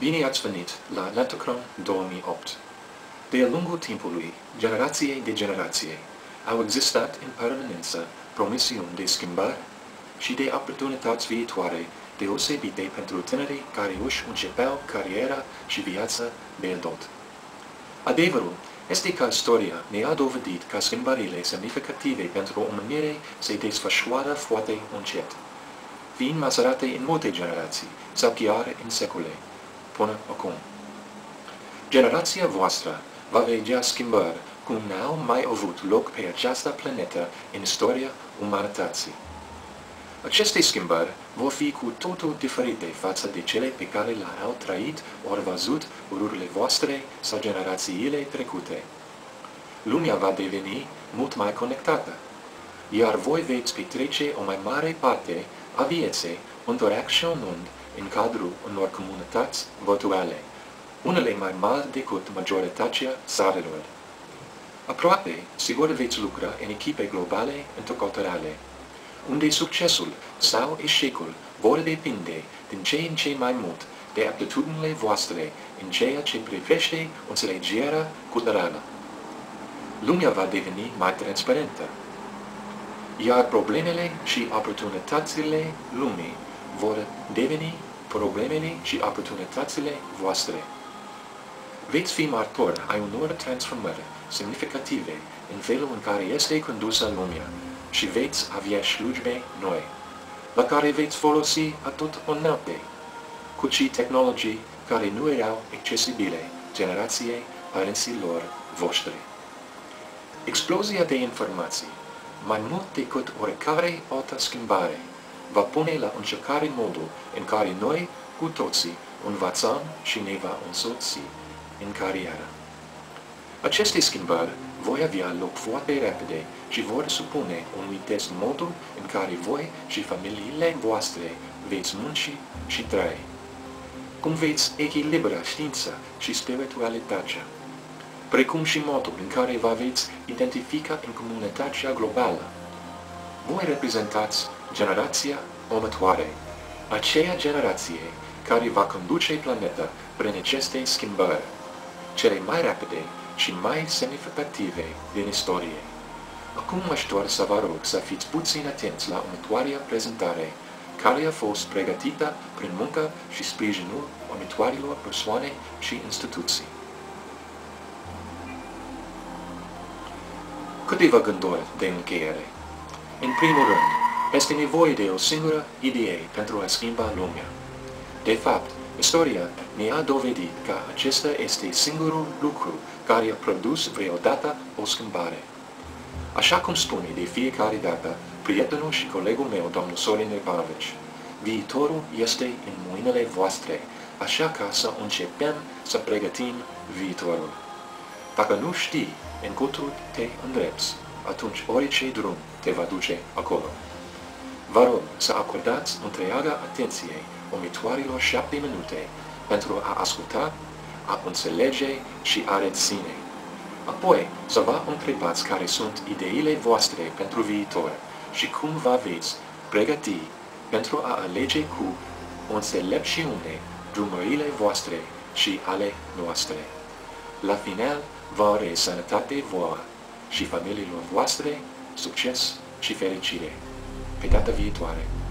Bine ați venit la Atlantykron 2008. De-a lungul timpului, generație de generație, au existat în permanență promisiuni de schimbare și de oportunități viitoare deosebite pentru tinerii care își începeau cariera și viața de adult. Adevărul este că istoria ne-a dovedit că schimbările semnificative pentru omenire se desfășoară foarte încet, fiind măsurate în multe generații sau chiar în secole, până acum. Generația voastră va vedea schimbări cum n-au mai avut loc pe această planetă în istoria umanității. Aceste schimbări vor fi cu totul diferite față de cele pe care le-au trăit ori văzut rurile voastre sau generațiile trecute. Lumea va deveni mult mai conectată, iar voi veți petrece o mai mare parte a vieții interacționând în cadrul unor comunități virtuale, unele mai mari decât majoritatea țărilor. Aproape, sigur veți lucra în echipe globale interculturale, unde succesul sau eșecul vor depinde din ce în ce mai mult de aptitudinile voastre în ceea ce privește înțelegerea culturală. Lumea va deveni mai transparentă, iar problemele și oportunitățile lumii vor deveni problemele și oportunitățile voastre. Veți fi martori ai unor transformări semnificative în felul în care este condusă lumea și veți avea slujbe noi, la care veți folosi atât înalte, cât și tehnologii care nu erau accesibile generației părinților voștri. Explozia de informații, mai mult decât oricare altă schimbare, va pune la încercare modul în care noi, cu toții, învățăm și ne va însoți în carieră. Aceste schimbări vor avea loc foarte repede și vor supune unui test modul în care voi și familiile voastre veți munci și trăi. Cum veți echilibra știința și spiritualitatea, precum și modul în care vă veți identifica în comunitatea globală. Voi reprezentați generația următoare, aceea generație care va conduce planeta prin aceste schimbări, cele mai rapide și mai semnificative din istorie. Acum aș dori să vă rog să fiți puțin atenți la următoarea prezentare, care a fost pregătită prin munca și sprijinul următoarelor persoane și instituții. Câteva gânduri de încheiere. În primul rând, este nevoie de o singură idee pentru a schimba lumea. De fapt, istoria ne-a dovedit că acesta este singurul lucru care a produs vreodată o schimbare. Așa cum spune de fiecare dată prietenul și colegul meu, domnul Sorin Repanovici, viitorul este în mâinile voastre, așa ca să începem să pregătim viitorul. Dacă nu știi în câtul te îndrepți, atunci orice drum te va duce acolo. Vă rog să acordați întreaga atenție următoarelor 7 minute pentru a asculta, a înțelege și a reține. Apoi să vă întrebați care sunt ideile voastre pentru viitor și cum vă veți pregăti pentru a alege cu înțelepciune drumurile voastre și ale noastre. La final, vă urez sănătate vouă și familiilor voastre, succes și fericire. Pe data viitoare!